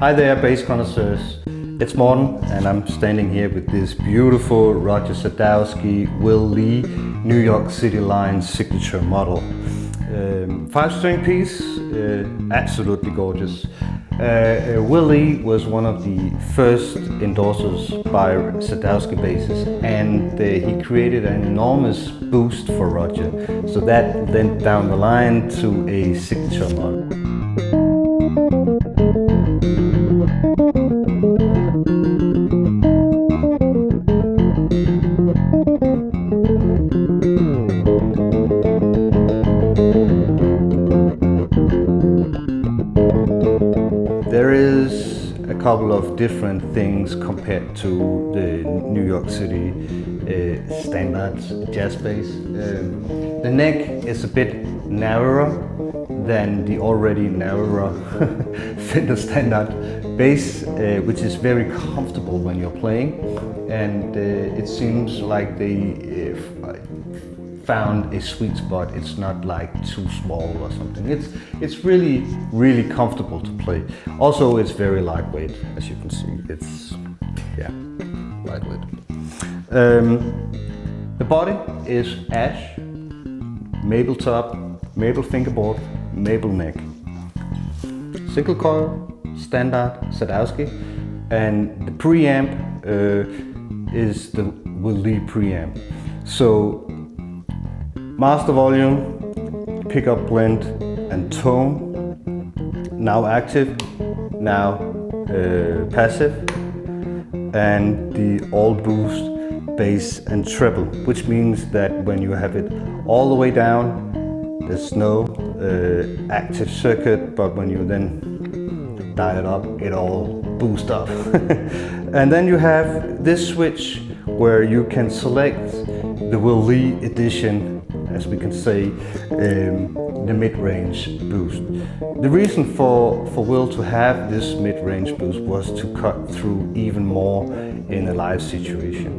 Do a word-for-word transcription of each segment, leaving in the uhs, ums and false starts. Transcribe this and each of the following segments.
Hi there, bass connoisseurs. It's Morten, and I'm standing here with this beautiful Roger Sadowsky, Will Lee, New York City line signature model. Um, Five-string piece, uh, absolutely gorgeous. Uh, uh, Will Lee was one of the first endorsers by Sadowsky basses, and uh, he created an enormous boost for Roger. So that went down the line to a signature model. There is a couple of different things compared to the New York City uh, standards jazz bass. Um, the neck is a bit narrower than the already narrower Fender standard bass, uh, which is very comfortable when you're playing, and uh, it seems like they uh, found a sweet spot. It's not like too small or something. It's it's really, really comfortable to play. Also, it's very lightweight, as you can see. It's, yeah, lightweight. Um, the body is ash, maple top, maple fingerboard, maple neck. Single coil, standard Sadowsky, and the preamp uh, is the Will Lee preamp. So, master volume, pickup blend and tone, now active, now uh, passive, and the all boost bass and treble, which means that when you have it all the way down, there's no uh, active circuit, but when you then dial it up, it all boosts up. And then you have this switch where you can select the Will Lee edition, as we can say, um, the mid-range boost. The reason for, for Will to have this mid-range boost was to cut through even more in a live situation.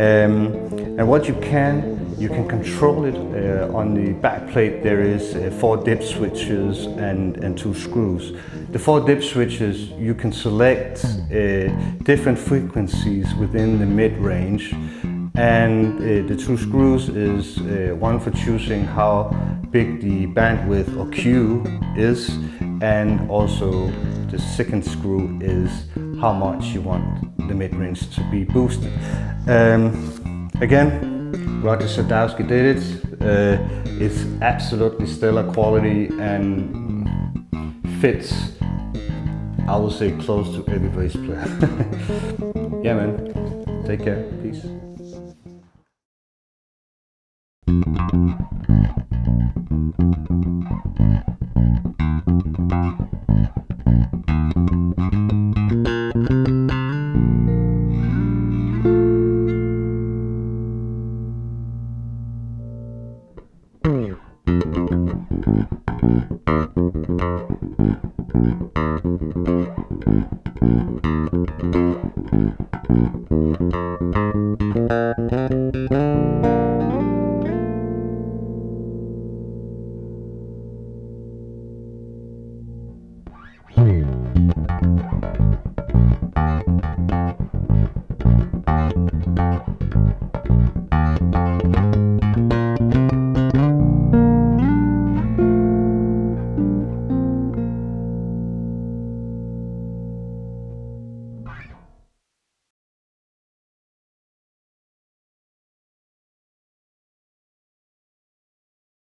Um, and what you can, you can control it uh, on the back plate. There is uh, four dip switches and, and two screws. The four dip switches, you can select uh, different frequencies within the mid-range. And uh, the two screws is uh, one for choosing how big the bandwidth or Q is, and also the second screw is how much you want the mid-range to be boosted. Um, again, Roger Sadowsky did it. Uh, it's absolutely stellar quality and fits, I would say, close to every bass player. Yeah, man. Take care. Peace. Thank you.